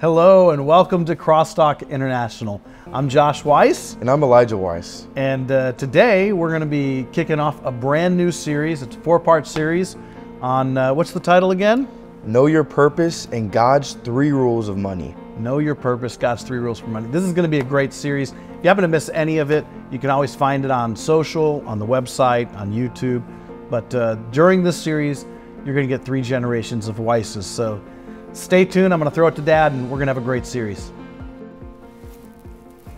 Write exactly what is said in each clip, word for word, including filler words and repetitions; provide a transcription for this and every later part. Hello and welcome to Crosstalk International. I'm Josh Weiss. And I'm Elijah Weiss. And uh, today we're going to be kicking off a brand new series. It's a four-part series on, uh, what's the title again? Know Your Purpose and God's Three Rules of Money. Know Your Purpose, God's Three Rules for Money. This is going to be a great series. If you happen to miss any of it, you can always find it on social, on the website, on YouTube. But uh, during this series, you're going to get three generations of Weisses. So stay tuned. I'm going to throw it to Dad, and we're going to have a great series.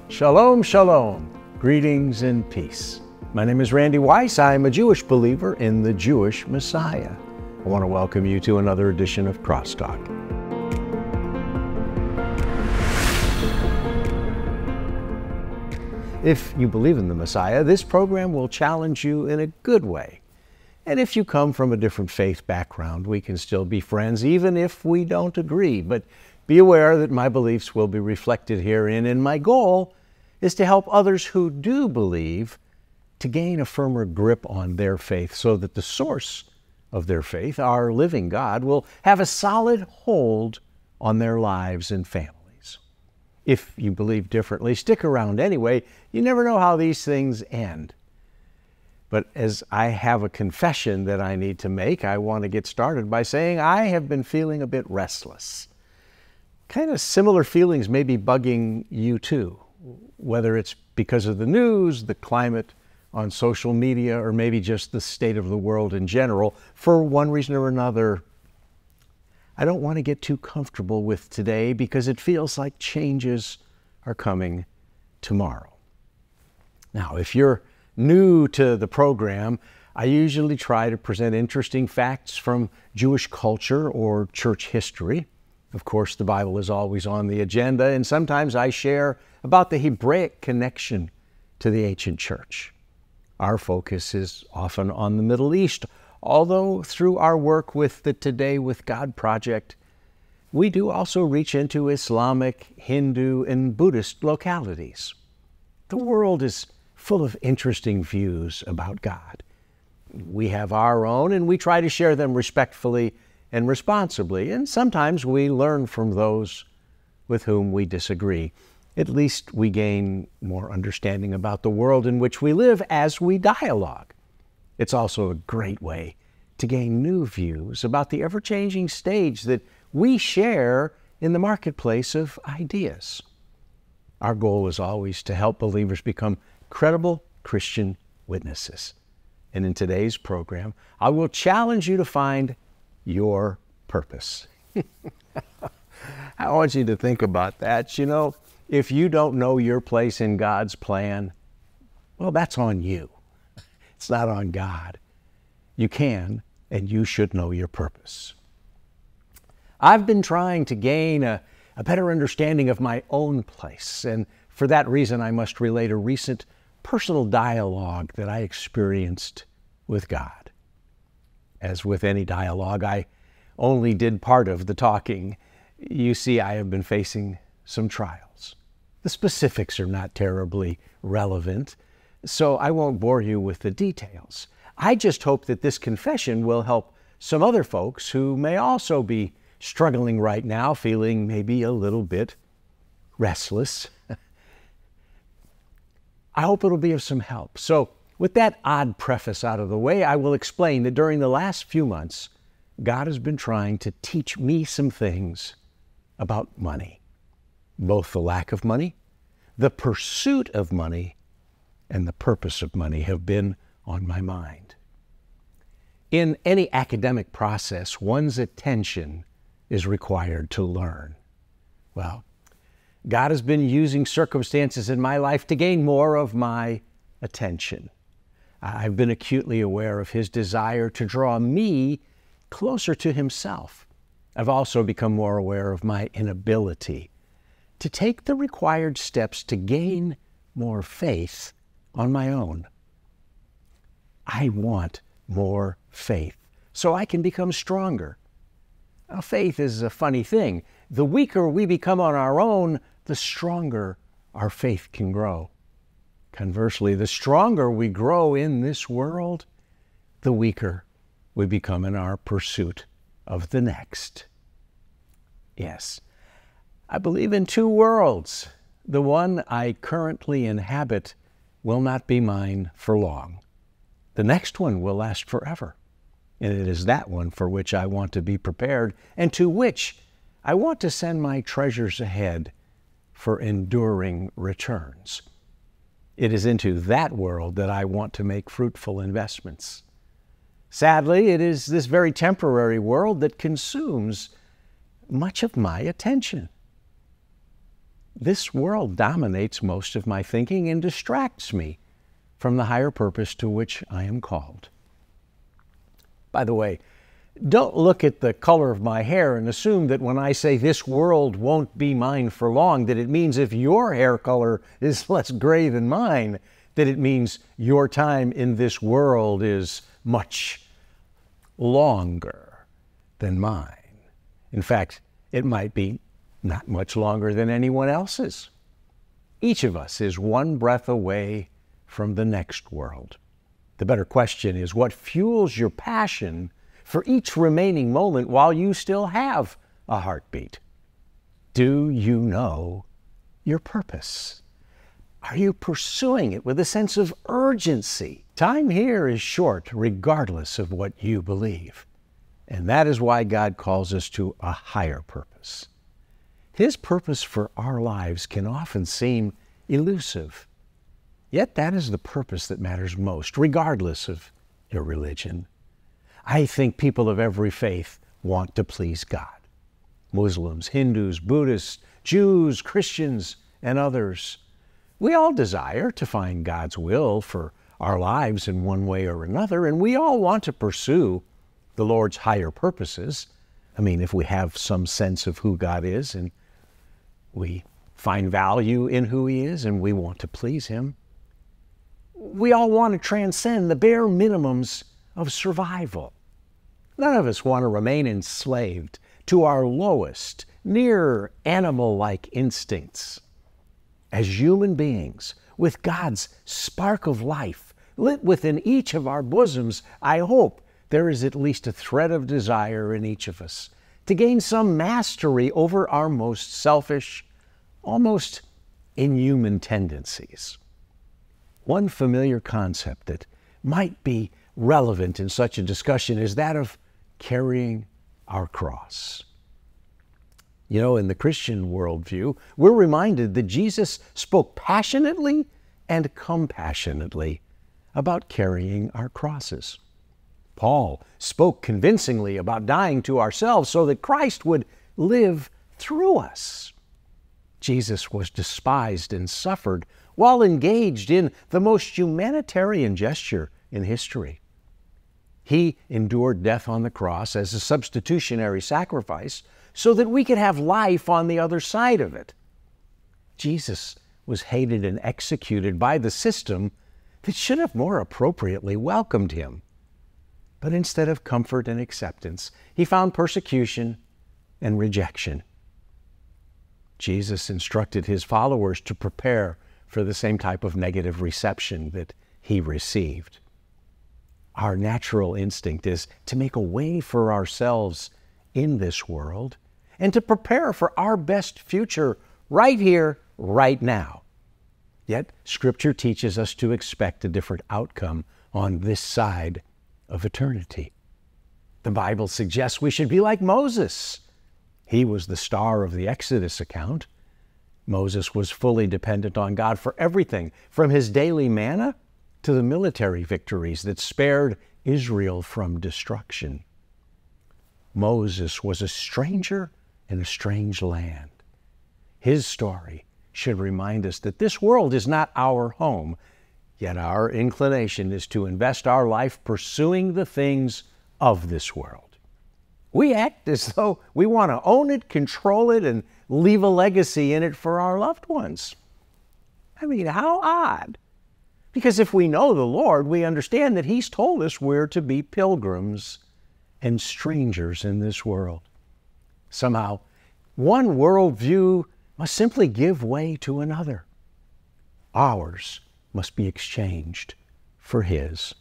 Shalom, shalom. Greetings and peace. My name is Randy Weiss. I am a Jewish believer in the Jewish Messiah. I want to welcome you to another edition of Crosstalk. If you believe in the Messiah, this program will challenge you in a good way. And if you come from a different faith background, we can still be friends, even if we don't agree. But be aware that my beliefs will be reflected herein, and my goal is to help others who do believe to gain a firmer grip on their faith so that the source of their faith, our living God, will have a solid hold on their lives and families. If you believe differently, stick around anyway. You never know how these things end. But as I have a confession that I need to make, I want to get started by saying I have been feeling a bit restless. Kind of similar feelings may be bugging you too, whether it's because of the news, the climate on social media, or maybe just the state of the world in general. For one reason or another, I don't want to get too comfortable with today because it feels like changes are coming tomorrow. Now, if you're new to the program, I usually try to present interesting facts from Jewish culture or church history. Of course, the Bible is always on the agenda, and sometimes I share about the Hebraic connection to the ancient church. Our focus is often on the Middle East, although through our work with the Today with God project, we do also reach into Islamic, Hindu, and Buddhist localities. The world is full of interesting views about God. We have our own, and we try to share them respectfully and responsibly, and sometimes we learn from those with whom we disagree. At least we gain more understanding about the world in which we live as we dialogue. It's also a great way to gain new views about the ever-changing stage that we share in the marketplace of ideas. Our goal is always to help believers become credible Christian witnesses. And in today's program, I will challenge you to find your purpose. I want you to think about that. You know, if you don't know your place in God's plan, well, that's on you. It's not on God. You can and you should know your purpose. I've been trying to gain a, a better understanding of my own place, and for that reason, I must relate a recent personal dialogue that I experienced with God. As with any dialogue, I only did part of the talking. You see, I have been facing some trials. The specifics are not terribly relevant, so I won't bore you with the details. I just hope that this confession will help some other folks who may also be struggling right now, feeling maybe a little bit restless. I hope it'll be of some help. So with that odd preface out of the way, I will explain that during the last few months, God has been trying to teach me some things about money, both the lack of money, the pursuit of money, and the purpose of money have been on my mind. In any academic process, one's attention is required to learn. Well, God has been using circumstances in my life to gain more of my attention. I've been acutely aware of His desire to draw me closer to Himself. I've also become more aware of my inability to take the required steps to gain more faith on my own. I want more faith so I can become stronger. Now, faith is a funny thing. The weaker we become on our own, the stronger our faith can grow. Conversely, the stronger we grow in this world, the weaker we become in our pursuit of the next. Yes, I believe in two worlds. The one I currently inhabit will not be mine for long. The next one will last forever. And it is that one for which I want to be prepared and to which I want to send my treasures ahead for enduring returns. It is into that world that I want to make fruitful investments. Sadly, it is this very temporary world that consumes much of my attention. This world dominates most of my thinking and distracts me from the higher purpose to which I am called. By the way, don't look at the color of my hair and assume that when I say this world won't be mine for long, that it means if your hair color is less gray than mine, that it means your time in this world is much longer than mine. In fact, it might be not much longer than anyone else's. Each of us is one breath away from the next world. The better question is, what fuels your passion for each remaining moment while you still have a heartbeat? Do you know your purpose? Are you pursuing it with a sense of urgency? Time here is short, regardless of what you believe. And that is why God calls us to a higher purpose. His purpose for our lives can often seem elusive. Yet that is the purpose that matters most, regardless of your religion. I think people of every faith want to please God. Muslims, Hindus, Buddhists, Jews, Christians, and others. We all desire to find God's will for our lives in one way or another, and we all want to pursue the Lord's higher purposes. I mean, if we have some sense of who God is, and we find value in who He is, and we want to please Him, we all want to transcend the bare minimums of survival. None of us want to remain enslaved to our lowest, near animal-like instincts. As human beings, with God's spark of life lit within each of our bosoms, I hope there is at least a thread of desire in each of us to gain some mastery over our most selfish, almost inhuman tendencies. One familiar concept that might be relevant in such a discussion is that of carrying our cross. You know, in the Christian worldview, we're reminded that Jesus spoke passionately and compassionately about carrying our crosses. Paul spoke convincingly about dying to ourselves so that Christ would live through us. Jesus was despised and suffered while engaged in the most humanitarian gesture in history. He endured death on the cross as a substitutionary sacrifice so that we could have life on the other side of it. Jesus was hated and executed by the system that should have more appropriately welcomed Him. But instead of comfort and acceptance, He found persecution and rejection. Jesus instructed His followers to prepare for the same type of negative reception that He received. Our natural instinct is to make a way for ourselves in this world and to prepare for our best future right here, right now. Yet, Scripture teaches us to expect a different outcome on this side of eternity. The Bible suggests we should be like Moses. He was the star of the Exodus account. Moses was fully dependent on God for everything, from his daily manna to the military victories that spared Israel from destruction. Moses was a stranger in a strange land. His story should remind us that this world is not our home. Yet our inclination is to invest our life pursuing the things of this world. We act as though we want to own it, control it, and leave a legacy in it for our loved ones. I mean, how odd. Because if we know the Lord, we understand that He's told us we're to be pilgrims and strangers in this world. Somehow, one worldview must simply give way to another. Ours must be exchanged for His.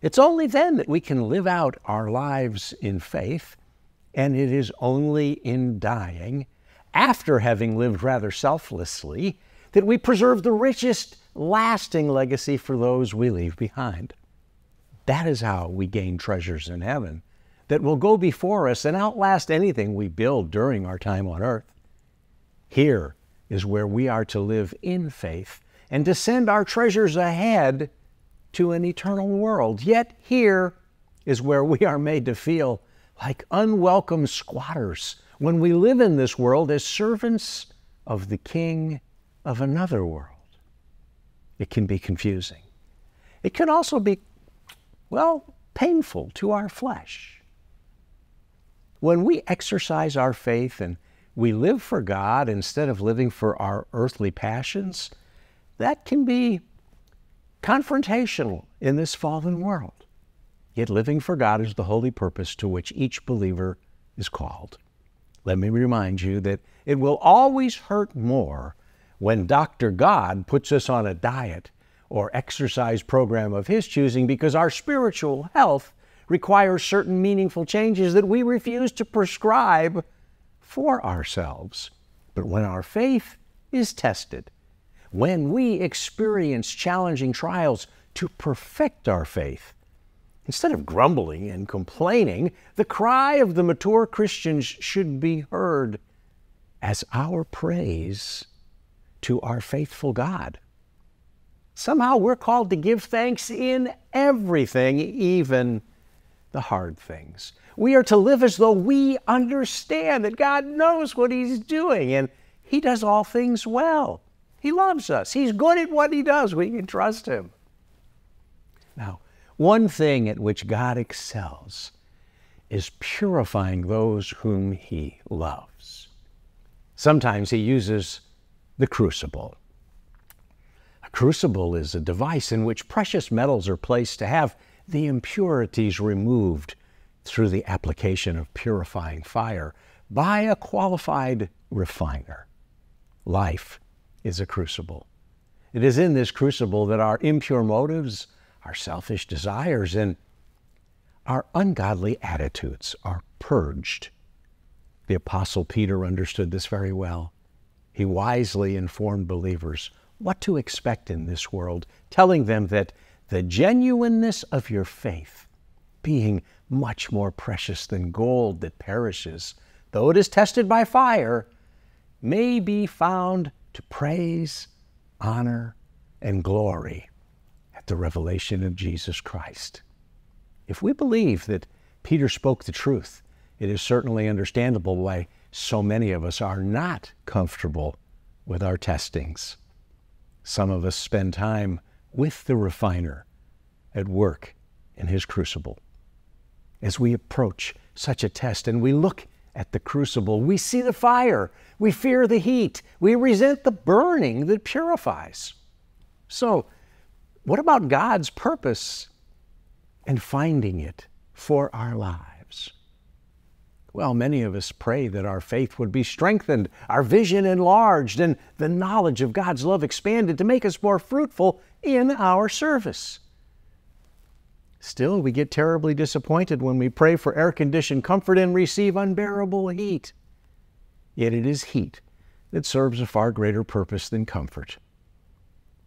It's only then that we can live out our lives in faith and it is only in dying, after having lived rather selflessly, that we preserve the richest lasting legacy for those we leave behind. That is how we gain treasures in heaven that will go before us and outlast anything we build during our time on earth. Here is where we are to live in faith and to send our treasures ahead to an eternal world. Yet here is where we are made to feel like unwelcome squatters when we live in this world as servants of the King of another world. It can be confusing. It can also be, well, painful to our flesh. When we exercise our faith and we live for God instead of living for our earthly passions, that can be confrontational in this fallen world. Yet living for God is the holy purpose to which each believer is called. Let me remind you that it will always hurt more when Doctor God puts us on a diet or exercise program of his choosing, because our spiritual health requires certain meaningful changes that we refuse to prescribe for ourselves. But when our faith is tested, when we experience challenging trials to perfect our faith, instead of grumbling and complaining, the cry of the mature Christians should be heard as our praise to our faithful God. Somehow we're called to give thanks in everything, even the hard things. We are to live as though we understand that God knows what he's doing and he does all things well. He loves us. He's good at what he does. We can trust him. Now, one thing at which God excels is purifying those whom he loves. Sometimes he uses the crucible. Crucible is a device in which precious metals are placed to have the impurities removed through the application of purifying fire by a qualified refiner. Life is a crucible. It is in this crucible that our impure motives, our selfish desires, and our ungodly attitudes are purged. The Apostle Peter understood this very well. He wisely informed believers what to expect in this world, telling them that the genuineness of your faith, being much more precious than gold that perishes, though it is tested by fire, may be found to praise, honor, and glory at the revelation of Jesus Christ. If we believe that Peter spoke the truth, it is certainly understandable why so many of us are not comfortable with our testings. Some of us spend time with the refiner at work in his crucible. As we approach such a test and we look at the crucible, we see the fire, we fear the heat, we resent the burning that purifies. So, what about God's purpose and finding it for our lives? Well, many of us pray that our faith would be strengthened, our vision enlarged, and the knowledge of God's love expanded to make us more fruitful in our service. Still, we get terribly disappointed when we pray for air-conditioned comfort and receive unbearable heat. Yet it is heat that serves a far greater purpose than comfort.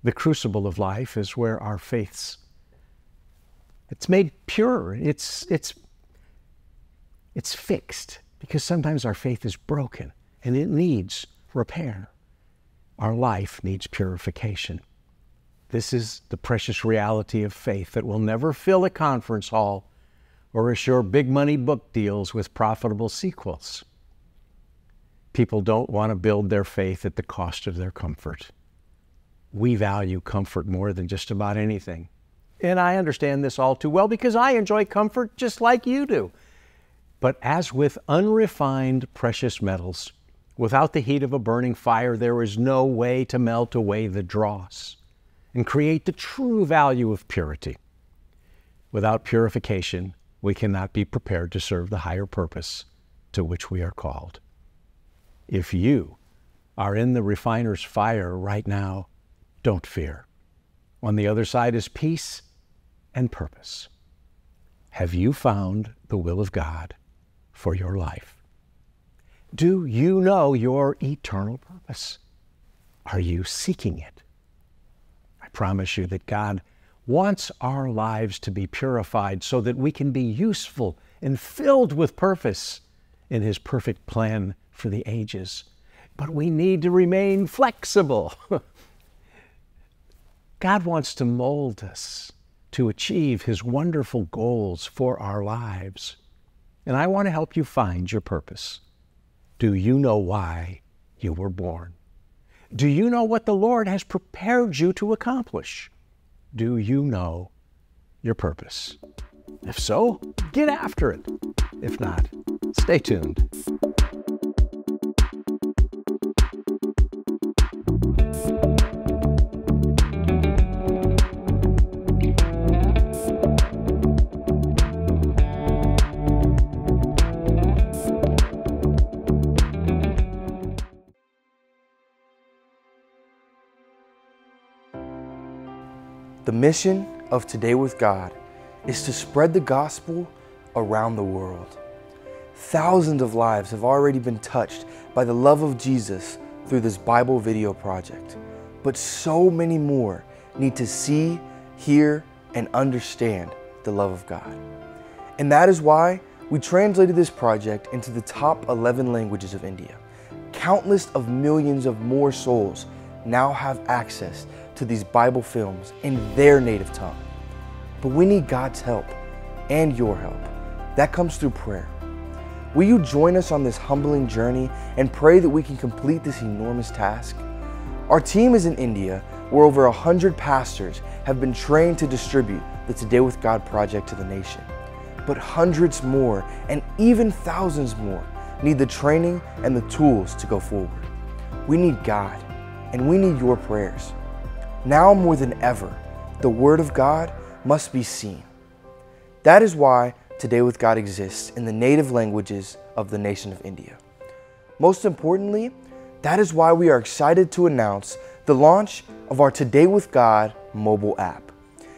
The crucible of life is where our faith's, it's made pure, it's, it's It's fixed, because sometimes our faith is broken and it needs repair. Our life needs purification. This is the precious reality of faith that will never fill a conference hall or assure big money book deals with profitable sequels. People don't want to build their faith at the cost of their comfort. We value comfort more than just about anything. And I understand this all too well because I enjoy comfort just like you do. But as with unrefined precious metals, without the heat of a burning fire, there is no way to melt away the dross and create the true value of purity. Without purification, we cannot be prepared to serve the higher purpose to which we are called. If you are in the refiner's fire right now, don't fear. On the other side is peace and purpose. Have you found the will of God for your life? Do you know your eternal purpose? Are you seeking it? I promise you that God wants our lives to be purified so that we can be useful and filled with purpose in His perfect plan for the ages. But we need to remain flexible. God wants to mold us to achieve His wonderful goals for our lives. And I want to help you find your purpose. Do you know why you were born? Do you know what the Lord has prepared you to accomplish? Do you know your purpose? If so, get after it. If not, stay tuned. The mission of Today with God is to spread the gospel around the world. Thousands of lives have already been touched by the love of Jesus through this Bible video project, but so many more need to see, hear, and understand the love of God. And that is why we translated this project into the top eleven languages of India. Countless of millions of more souls now have access to these Bible films in their native tongue. But we need God's help and your help. That comes through prayer. Will you join us on this humbling journey and pray that we can complete this enormous task? Our team is in India, where over one hundred pastors have been trained to distribute the Today with God project to the nation. But hundreds more and even thousands more need the training and the tools to go forward. We need God, and we need your prayers. Now more than ever, the Word of God must be seen. That is why Today with God exists in the native languages of the nation of India. Most importantly, that is why we are excited to announce the launch of our Today with God mobile app.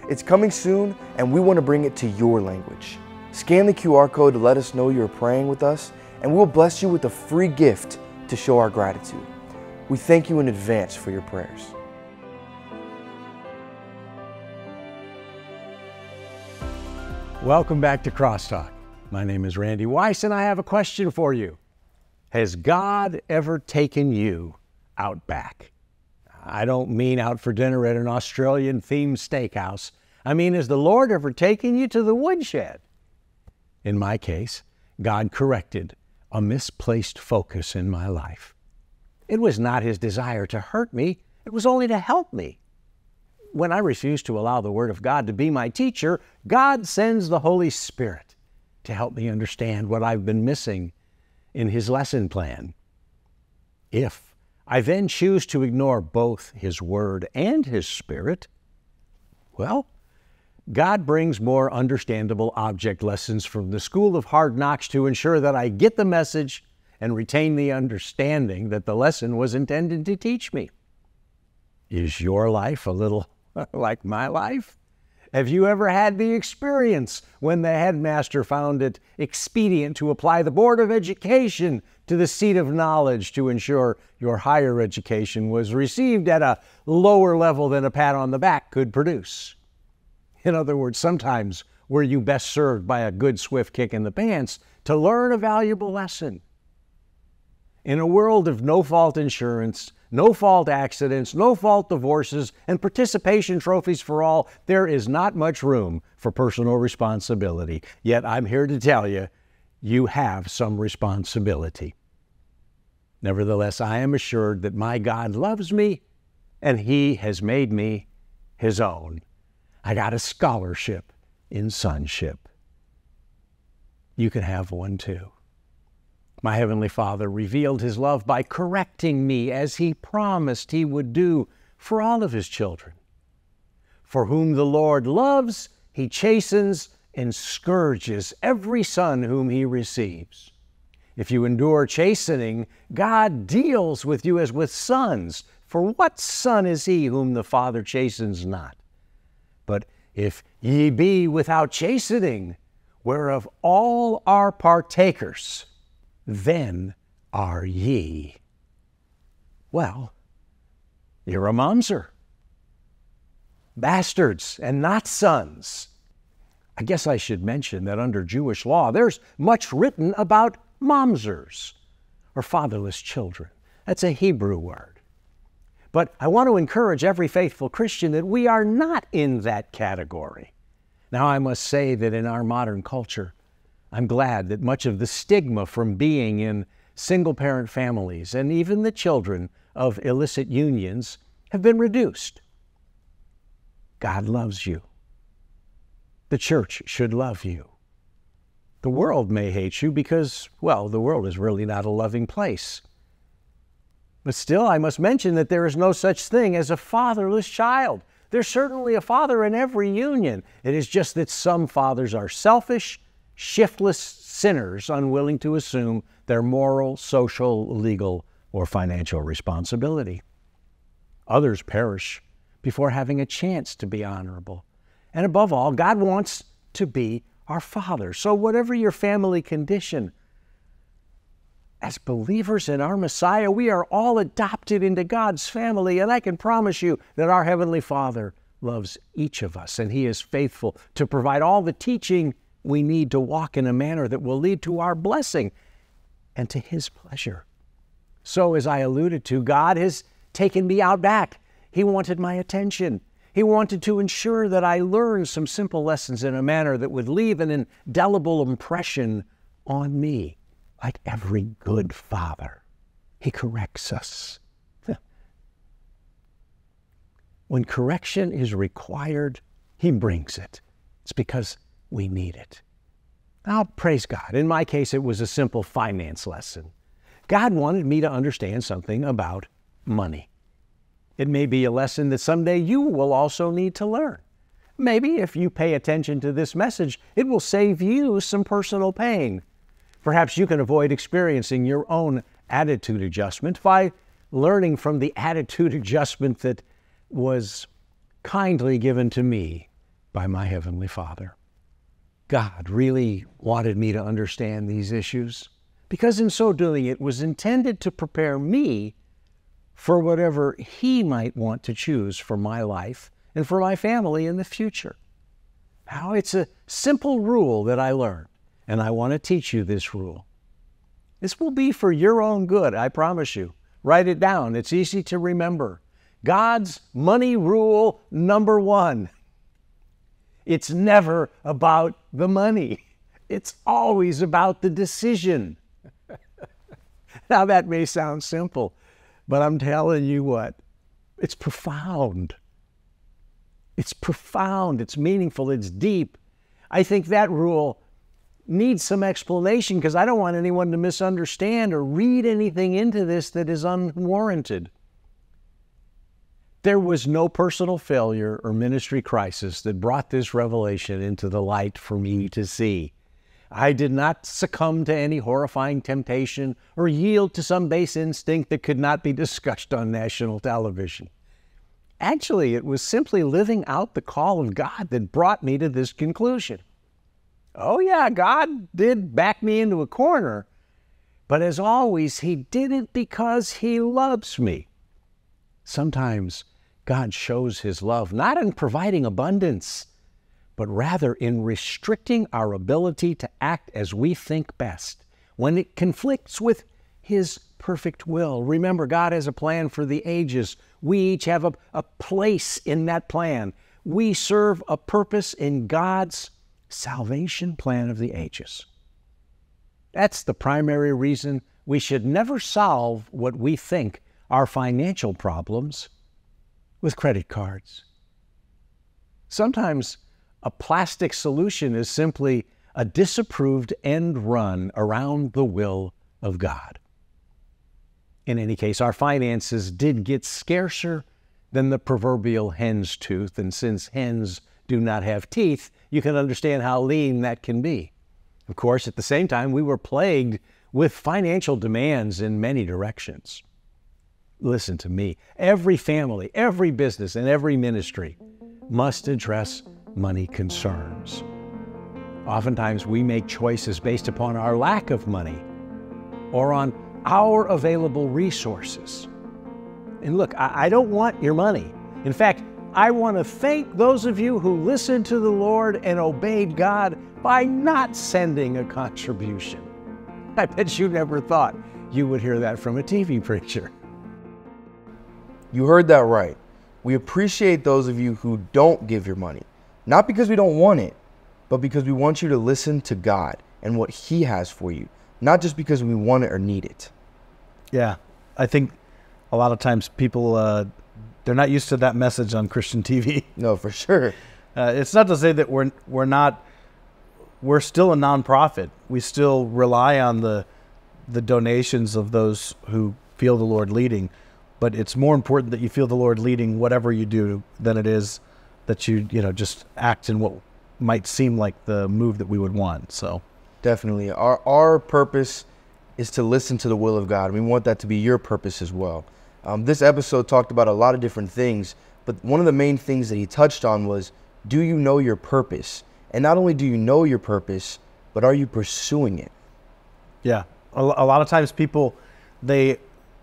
It's coming soon, and we want to bring it to your language. Scan the Q R code to let us know you're praying with us, and we'll bless you with a free gift to show our gratitude. We thank you in advance for your prayers. Welcome back to Crosstalk. My name is Randy Weiss, and I have a question for you. Has God ever taken you out back? I don't mean out for dinner at an Australian-themed steakhouse. I mean, has the Lord ever taken you to the woodshed? In my case, God corrected a misplaced focus in my life. It was not His desire to hurt me. It was only to help me. When I refuse to allow the Word of God to be my teacher, God sends the Holy Spirit to help me understand what I've been missing in His lesson plan. If I then choose to ignore both His Word and His Spirit, well, God brings more understandable object lessons from the school of hard knocks to ensure that I get the message and retain the understanding that the lesson was intended to teach me. Is your life a little like my life? Have you ever had the experience when the headmaster found it expedient to apply the Board of Education to the seat of knowledge to ensure your higher education was received at a lower level than a pat on the back could produce? In other words, sometimes were you best served by a good swift kick in the pants to learn a valuable lesson. In a world of no-fault insurance, no-fault accidents, no-fault divorces, and participation trophies for all, there is not much room for personal responsibility. Yet I'm here to tell you, you have some responsibility. Nevertheless, I am assured that my God loves me, and He has made me His own. I got a scholarship in sonship. You can have one too. My Heavenly Father revealed His love by correcting me as He promised He would do for all of His children. For whom the Lord loves, He chastens and scourges every son whom He receives. If you endure chastening, God deals with you as with sons. For what son is he whom the Father chastens not? But if ye be without chastening, whereof all are partakers, then are ye. Well, you're a momzer. Bastards and not sons. I guess I should mention that under Jewish law, there's much written about momzers, or fatherless children. That's a Hebrew word. But I want to encourage every faithful Christian that we are not in that category. Now, I must say that in our modern culture, I'm glad that much of the stigma from being in single-parent families and even the children of illicit unions have been reduced. God loves you. The church should love you. The world may hate you because, well, the world is really not a loving place. But still, I must mention that there is no such thing as a fatherless child. There's certainly a father in every union. It is just that some fathers are selfish, shiftless sinners unwilling to assume their moral, social, legal, or financial responsibility. Others perish before having a chance to be honorable. And above all, God wants to be our Father. So whatever your family condition, as believers in our Messiah, we are all adopted into God's family, and I can promise you that our Heavenly Father loves each of us, and He is faithful to provide all the teaching we need to walk in a manner that will lead to our blessing and to His pleasure. So, as I alluded to, God has taken me out back. He wanted my attention. He wanted to ensure that I learned some simple lessons in a manner that would leave an indelible impression on me. Like every good father, he corrects us. When correction is required, he brings it. It's because we need it. Now, praise God. In my case, it was a simple finance lesson. God wanted me to understand something about money. It may be a lesson that someday you will also need to learn. Maybe if you pay attention to this message, it will save you some personal pain. Perhaps you can avoid experiencing your own attitude adjustment by learning from the attitude adjustment that was kindly given to me by my Heavenly Father. God really wanted me to understand these issues because in so doing it was intended to prepare me for whatever He might want to choose for my life and for my family in the future. Now, it's a simple rule that I learned. And I want to teach you this rule. This will be for your own good, I promise you. Write it down. It's easy to remember. God's money rule number one. It's never about the money. It's always about the decision. Now, that may sound simple, but I'm telling you what, it's profound. It's profound. It's meaningful. It's deep. I think that rule needs some explanation because I don't want anyone to misunderstand or read anything into this that is unwarranted. There was no personal failure or ministry crisis that brought this revelation into the light for me to see. I did not succumb to any horrifying temptation or yield to some base instinct that could not be discussed on national television. Actually, it was simply living out the call of God that brought me to this conclusion. Oh yeah, God did back me into a corner, but as always, He did it because He loves me. Sometimes God shows His love not in providing abundance, but rather in restricting our ability to act as we think best when it conflicts with His perfect will. Remember, God has a plan for the ages. We each have a, a place in that plan. We serve a purpose in God's salvation plan of the ages. That's the primary reason we should never solve what we think are financial problems with credit cards. Sometimes a plastic solution is simply a disapproved end run around the will of God. In any case, our finances did get scarcer than the proverbial hen's tooth, and since hens do not have teeth, you can understand how lean that can be. Of course, at the same time, we were plagued with financial demands in many directions. Listen to me. Every family, every business, and every ministry must address money concerns. Oftentimes we make choices based upon our lack of money or on our available resources. And look, I, I don't want your money. In fact, I want to thank those of you who listened to the Lord and obeyed God by not sending a contribution. I bet you never thought you would hear that from a T V preacher. You heard that right. We appreciate those of you who don't give your money, not because we don't want it, but because we want you to listen to God and what He has for you, not just because we want it or need it. Yeah, I think a lot of times people, uh, they're not used to that message on Christian T V. No, for sure. Uh, it's not to say that we're, we're not, we're still a nonprofit. We still rely on the, the donations of those who feel the Lord leading, but it's more important that you feel the Lord leading whatever you do than it is that you, you know, just act in what might seem like the move that we would want. So definitely our, our purpose is to listen to the will of God. We want that to be your purpose as well. Um, this episode talked about a lot of different things, but one of the main things that he touched on was, do you know your purpose? And not only do you know your purpose, but are you pursuing it? Yeah. A, a lot of times people, they,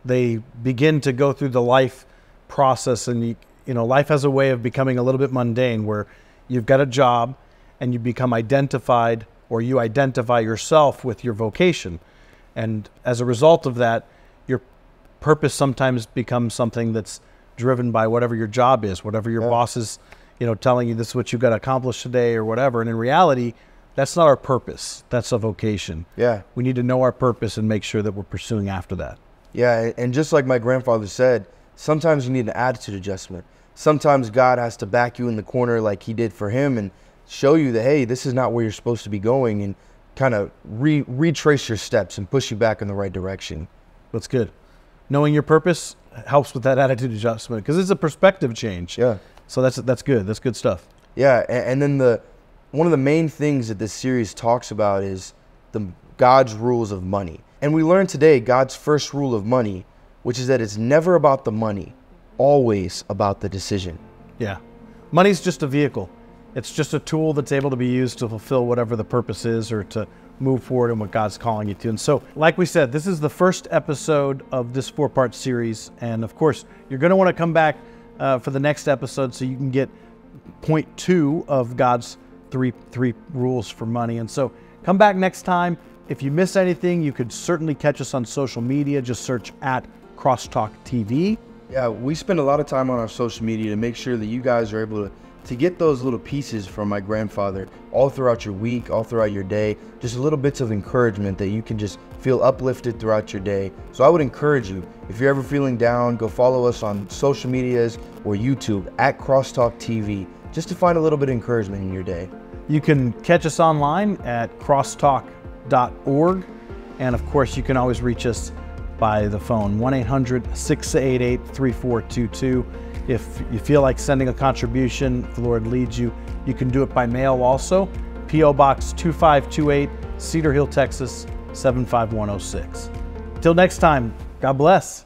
they begin to go through the life process, and you, you know, life has a way of becoming a little bit mundane where you've got a job and you become identified, or you identify yourself with your vocation. And as a result of that, your purpose sometimes becomes something that's driven by whatever your job is, whatever your yeah. boss is, you know, telling you this is what you've got to accomplish today or whatever. And in reality, that's not our purpose. That's a vocation. Yeah. We need to know our purpose and make sure that we're pursuing after that. Yeah. And just like my grandfather said, sometimes you need an attitude adjustment. Sometimes God has to back you in the corner like he did for him and show you that, hey, this is not where you're supposed to be going, and kind of re retrace your steps and push you back in the right direction. That's good. Knowing your purpose helps with that attitude adjustment because it's a perspective change. Yeah. So that's, that's good. That's good stuff. Yeah. And, and then the, one of the main things that this series talks about is the God's rules of money. And we learned today God's first rule of money, which is that it's never about the money, always about the decision. Yeah. Money's just a vehicle. It's just a tool that's able to be used to fulfill whatever the purpose is or to move forward in what God's calling you to. And so, like we said, this is the first episode of this four-part series. And of course, you're going to want to come back uh, for the next episode so you can get point two of God's three, three rules for money. And so come back next time. If you miss anything, you could certainly catch us on social media. Just search at Crosstalk T V. Yeah, we spend a lot of time on our social media to make sure that you guys are able to to get those little pieces from my grandfather all throughout your week, all throughout your day, just little bits of encouragement that you can just feel uplifted throughout your day. So I would encourage you, if you're ever feeling down, go follow us on social medias or YouTube at Crosstalk T V, just to find a little bit of encouragement in your day. You can catch us online at crosstalk dot org. And of course, you can always reach us by the phone, one eight hundred, six eight eight, three four two two. If you feel like sending a contribution, if the Lord leads you, you can do it by mail also. P O Box two five two eight, Cedar Hill, Texas, seven five one oh six. Till next time, God bless.